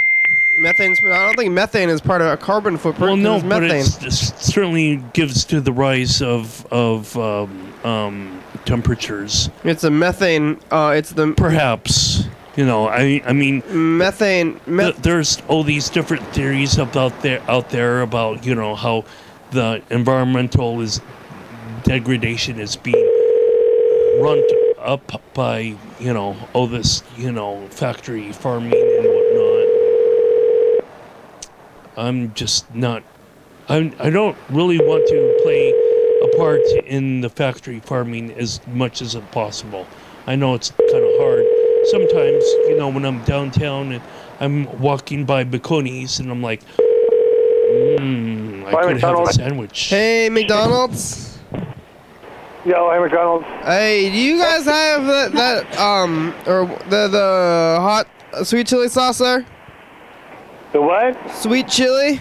methane's, I don't think methane is part of a carbon footprint. Well, no, but it certainly gives to the rise of temperatures. It's a methane. It's the perhaps. You know, I mean, methane. There's all these different theories about out there about, you know, how the environmental degradation is being run up by, you know, all this, you know, factory farming and whatnot. I'm just not. I don't really want to play a part in the factory farming as much as possible. I know it's kind of hard sometimes. You know, when I'm downtown and I'm walking by Baconis and I'm like, I could have a sandwich. Hey, McDonald's. Yo, hey, McDonald's. Hey, do you guys have the hot sweet chili sauce there? The what? Sweet chili.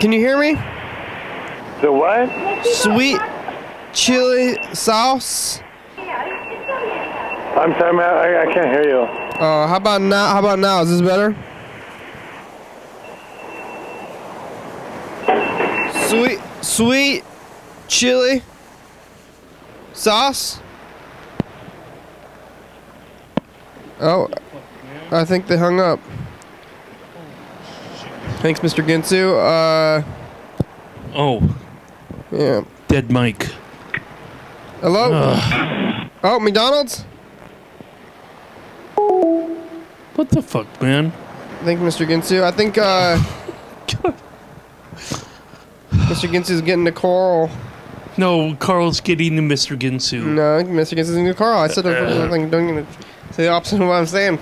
Can you hear me? The what? Sweet chili sauce. I'm sorry, man. I can't hear you. How about now? How about now? Is this better? Sweet chili sauce. Oh, I think they hung up. Thanks, Mr. Ginsu. Oh. Yeah. Dead mic. Hello? Oh, McDonald's? What the fuck, man? I think Mr. Ginsu, Mr. Ginsu's getting to Carl. No, Carl's getting to Mr. Ginsu. No, Mr. Ginsu's getting to Carl. I said I'm doing the opposite of what I'm saying.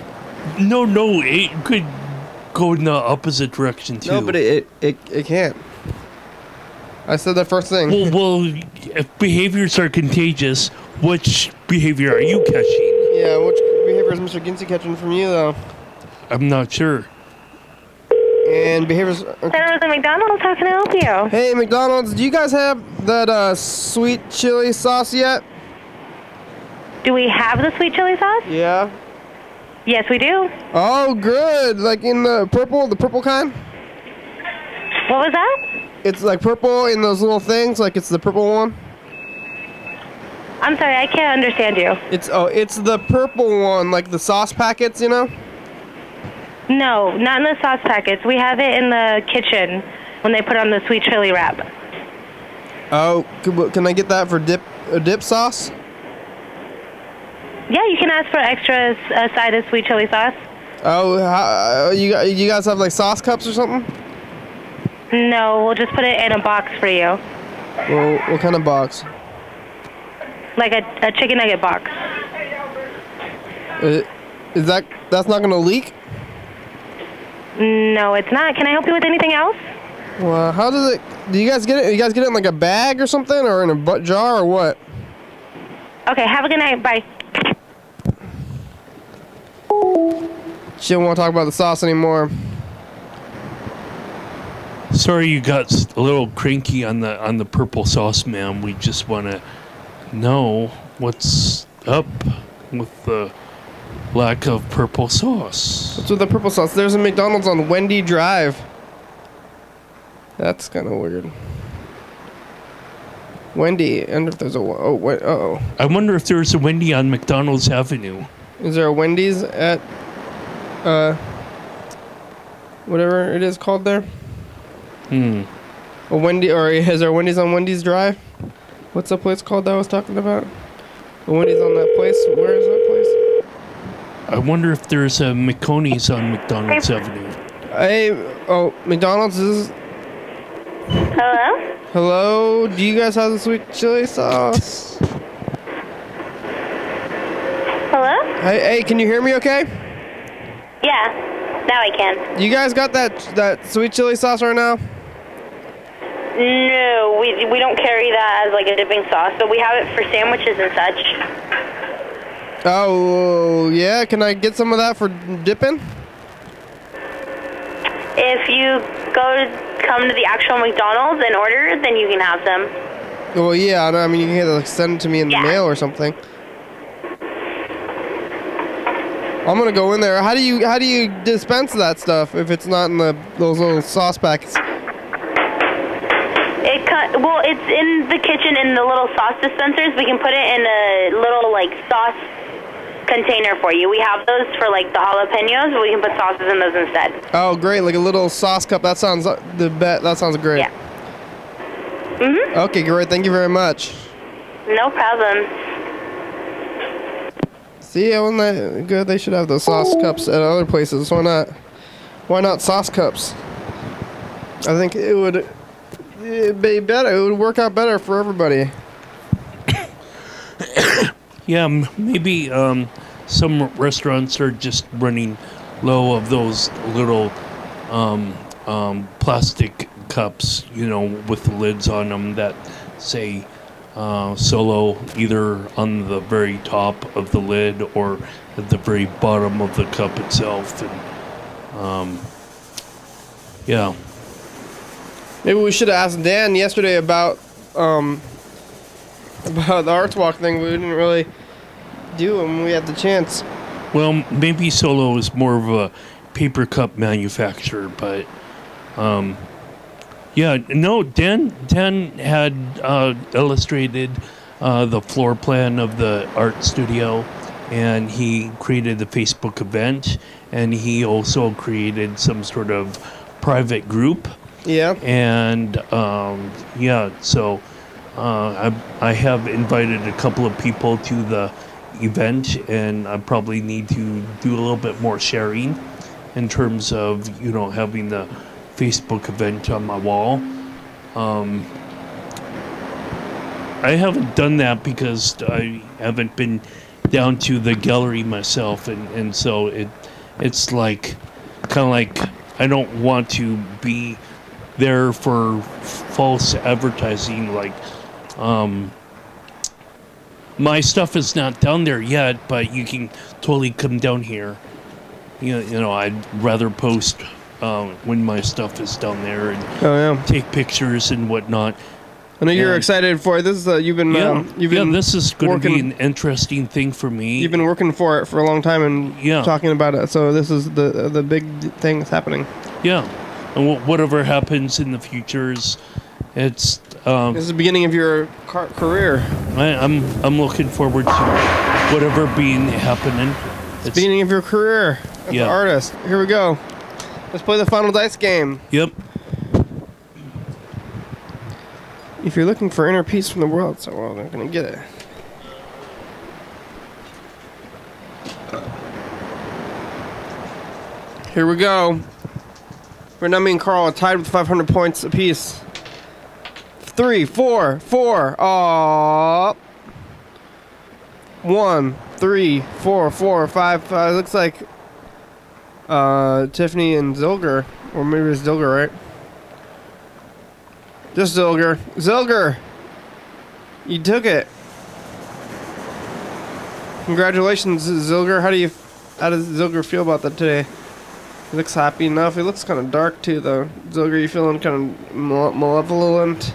No, it could go in the opposite direction too. No, but it can't. I said the first thing. Well, if behaviors are contagious, which behavior are you catching? Yeah, which behavior is Mr. Ginsu catching from you, though? I'm not sure. And behaviors. Hello, the McDonald's. How can I help you? Hey, McDonald's. Do you guys have that sweet chili sauce yet? Do we have the sweet chili sauce? Yeah. Yes, we do. Oh, good. Like in the purple kind? What was that? It's like purple in those little things, like it's the purple one. I'm sorry, I can't understand you. It's the purple one, like the sauce packets, you know? No, not in the sauce packets. We have it in the kitchen when they put on the sweet chili wrap. Oh, can I get that for dip sauce? Yeah, you can ask for extra side of sweet chili sauce. Oh, you guys have like sauce cups or something? No, we'll just put it in a box for you. Well, what kind of box? Like a chicken nugget box. Is that's not gonna leak? No, it's not. Can I help you with anything else? Well, how does it? Do you guys get it? You guys get it in like a bag or something, or in a jar, or what? Okay, have a good night. Bye. She don't want to talk about the sauce anymore. Sorry, you got a little cranky on the purple sauce, ma'am. We just want to know what's up with the lack of purple sauce. What's with the purple sauce? There's a McDonald's on Wendy Drive. That's kind of weird. Wendy, and if there's a... Oh, wait, uh-oh. I wonder if there's a Wendy on McDonald's Avenue. Is there a Wendy's at... whatever it is called there? Hmm. A Wendy, or is there a Wendy's on Wendy's Drive? What's that place called that I was talking about? A Wendy's on that place? Where is that place? I wonder if there's a McConey's on McDonald's Avenue. Oh, McDonald's is... Hello? Hello? Do you guys have the sweet chili sauce? Hello? Hey, can you hear me okay? Yeah, now I can. You guys got that sweet chili sauce right now? No, we don't carry that as like a dipping sauce, but we have it for sandwiches and such. Oh, yeah? Can I get some of that for dipping? If you come to the actual McDonald's and order, then you can have them. Well, yeah, I mean, you can either send it to me in the mail or something. I'm gonna go in there. How do you dispense that stuff if it's not in those little sauce packets? Well, it's in the kitchen in the little sauce dispensers. We can put it in a little like sauce container for you. We have those for like the jalapenos, but we can put sauces in those instead. Oh, great! Like a little sauce cup. That sounds that sounds great. Yeah. Mhm. Okay, great. Thank you very much. No problem. See, wasn't that good? They should have those sauce cups at other places. Why not? Why not sauce cups? I think it would be better. It would work out better for everybody. Yeah, maybe some restaurants are just running low of those little plastic cups, you know, with the lids on them that say solo either on the very top of the lid or at the very bottom of the cup itself. And, yeah. Maybe we should have asked Dan yesterday about the Arts Walk thing. We didn't really do them when we had the chance. Well, maybe Solo is more of a paper cup manufacturer, but yeah, no, Dan had illustrated the floor plan of the art studio, and he created the Facebook event, and he also created some sort of private group. Yeah. And yeah, so I have invited a couple of people to the event, and I probably need to do a little bit more sharing in terms of, you know, having the Facebook event on my wall. I haven't done that because I haven't been down to the gallery myself, and so it's like kind of like I don't want to be there for false advertising, like my stuff is not down there yet, but you can totally come down here. You know, I'd rather post when my stuff is down there and take pictures and whatnot. I know you're excited for this. This is going to be an interesting thing for me. You've been working for it for a long time and talking about it. So this is the big thing that's happening. Yeah, and whatever happens in the future is. This is the beginning of your career. I'm looking forward to whatever being happening. It's the beginning of your career as an artist. Here we go. Let's play the final dice game. Yep. If you're looking for inner peace from the world, so well, they're gonna get it. Here we go. Renami and Carl are tied with 500 points apiece. 3, 4, 4. Aww. 1, 3, 4, 4, 5, 5. It looks like Tiffany and Zilger, or maybe it's Zilger, right? Just Zilger. Zilger, you took it. Congratulations, Zilger. How does Zilger feel about that today? He looks happy enough. He looks kind of dark too, though. Zilger, you feeling kind of malevolent?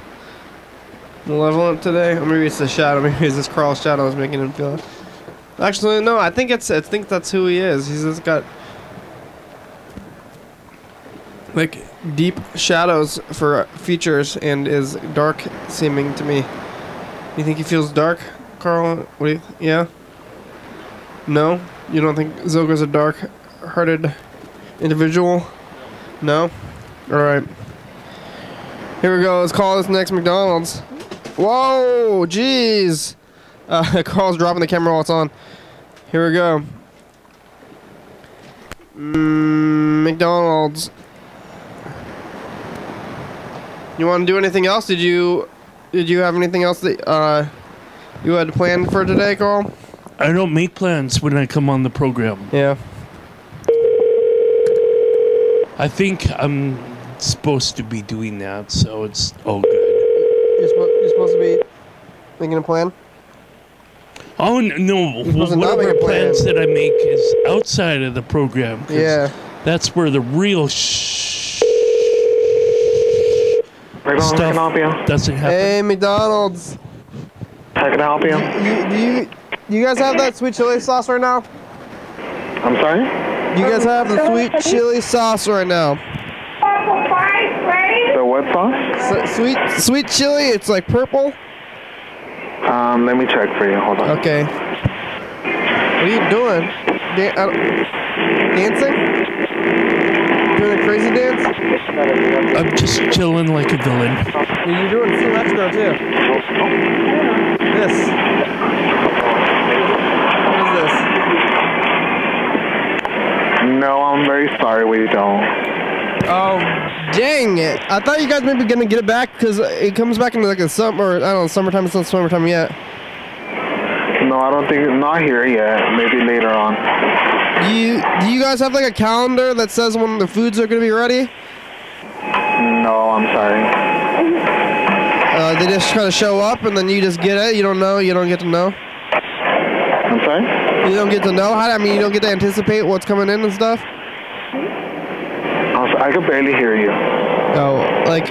Malevolent today? Or maybe it's the shadow. Maybe it's this Carl's shadow that's making him feel it. Actually, no. I think that's who he is. He's just got like deep shadows for features and is dark seeming to me. You think he feels dark, Carl? What do you yeah? No? You don't think Zilger's a dark-hearted individual? No? Alright. Here we go. Let's call this next McDonald's. Whoa! Jeez! Carl's dropping the camera while it's on. Here we go. McDonald's. You want to do anything else? Did you have anything else that you had planned for today, Carl? I don't make plans when I come on the program. Yeah. I think I'm supposed to be doing that, so it's all good. You're supposed to be making a plan? Oh, no. Whatever plans that I make is outside of the program. Yeah. That's where the real stuff doesn't happen. Hey, McDonald's. How can I help you? Do you guys have that sweet chili sauce right now? I'm sorry? Do you guys have the sweet chili sauce right now? The what sauce? Sweet chili, it's like purple. Let me check for you. Hold on. Okay. What are you doing? Dancing? Doing a crazy dance? I'm just chilling like a villain. You're doing too much though, too. This. What is this? No, I'm very sorry. We don't. Oh, dang it! I thought you guys maybe gonna get it back because it comes back into like a summer. I don't know, summertime. It's not summertime yet. No, I don't think it's not here yet. Maybe later on. Do you guys have like a calendar that says when the foods are gonna be ready? No, I'm sorry. They just kind of show up and then you just get it. You don't know. You don't get to know. I'm sorry. You don't get to know. I mean, you don't get to anticipate what's coming in and stuff. I could barely hear you. Oh, like,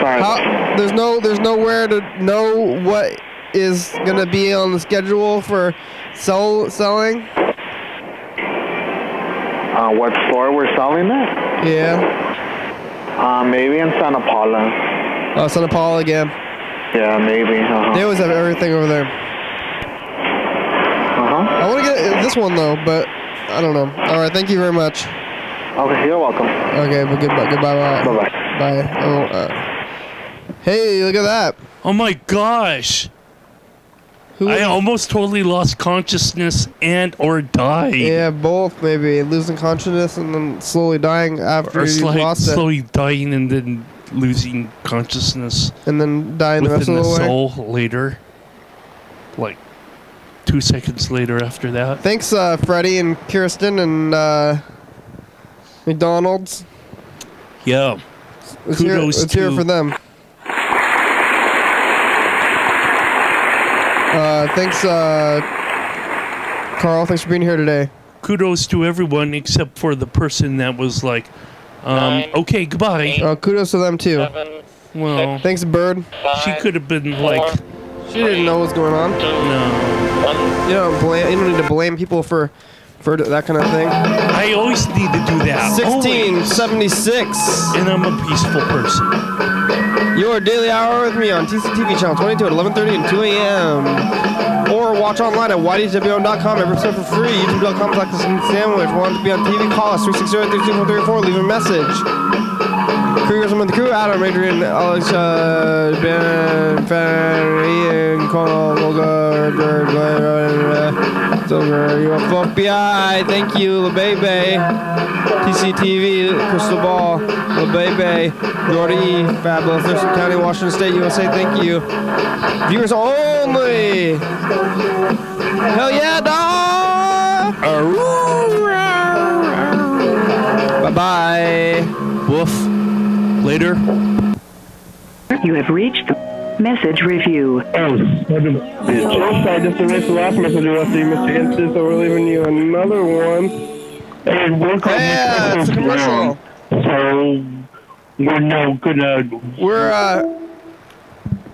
sorry. There's nowhere to know what is gonna be on the schedule for selling. What store we're selling at? Yeah. Maybe in Santa Paula. Oh, Santa Paula again. Yeah, maybe. They always have everything over there. I want to get this one though, but I don't know. All right, thank you very much. Okay, you're welcome. Okay, well, goodbye. Bye-bye. Bye. Oh, hey, look at that. Oh, my gosh. I almost totally lost consciousness and or died. Yeah, both, maybe. Losing consciousness and then slowly dying after you lost it. Or slowly dying and then losing consciousness. And then dying the rest of the way. Within the soul later. Like, 2 seconds later after that. Thanks, Freddie and Kirsten and... McDonald's. Yeah. Let's hear it for them. Thanks, Carl. Thanks for being here today. Kudos to everyone except for the person that was like, Nine, okay, goodbye. Kudos to them, too. Seven, well, thanks, Bird. Five, she could have been four, like... She didn't know what was going on. Two, no. One, you don't need to blame people for... that kind of thing. I always need to do that. 1676. And I'm a peaceful person. Your daily hour with me on TCTV channel 22 at 11:30 and 2 a.m. Or watch online at YDHWM.com. Every episode for free. YouTube.com/sandwich. If you want to be on TV, call us 360-324-334. Leave a message. Careers with the crew: Adam, Adrian, Alex, Ben, Fanny, and Connell, Volga, Zilger, you FBI, thank you, LaBebe, TCTV, Crystal Ball, LaBebe, Jordy, Fabulous, Thurston County, Washington State, USA, thank you. Viewers only! Hell yeah, dawg! Bye-bye. Woof. Later. You have reached the... Message review. I'm sorry, just erased the last message we left you, Mr. Instant, so we're leaving you another one. It's a commercial. So, we're now gonna... We're,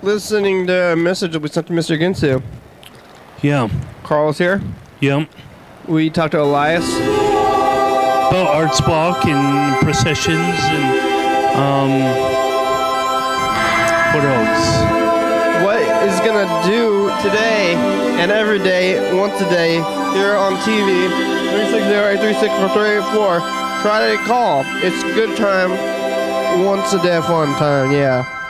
listening to a message that we sent to Mr. Ginsu. Yeah. Carl's here. Yep. Yeah. We talked to Elias. About Arts Walk and processions and, what else? What is going to gonna do today and every day, once a day, here on TV, 360-836-434. Try to call. It's a good time. Once a day, fun time, yeah.